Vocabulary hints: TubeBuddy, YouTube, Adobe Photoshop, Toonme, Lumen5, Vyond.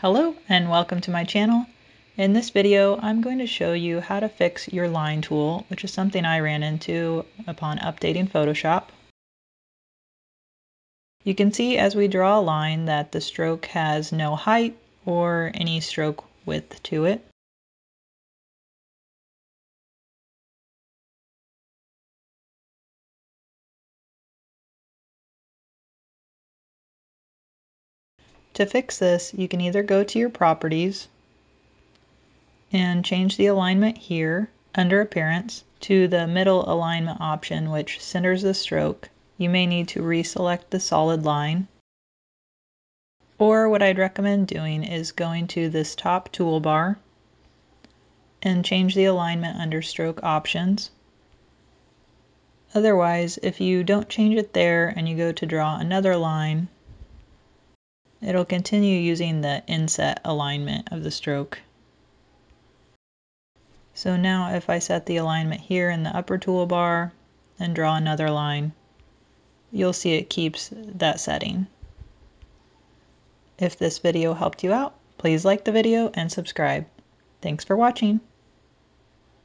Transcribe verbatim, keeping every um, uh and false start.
Hello and welcome to my channel. In this video, I'm going to show you how to fix your line tool, which is something I ran into upon updating Photoshop. You can see as we draw a line that the stroke has no height or any stroke width to it. To fix this, you can either go to your properties and change the alignment here under appearance to the middle alignment option, which centers the stroke. You may need to reselect the solid line. Or what I'd recommend doing is going to this top toolbar and change the alignment under stroke options. Otherwise, if you don't change it there and you go to draw another line, it'll continue using the inset alignment of the stroke. So now if I set the alignment here in the upper toolbar and draw another line, you'll see it keeps that setting. If this video helped you out, please like the video and subscribe. Thanks for watching.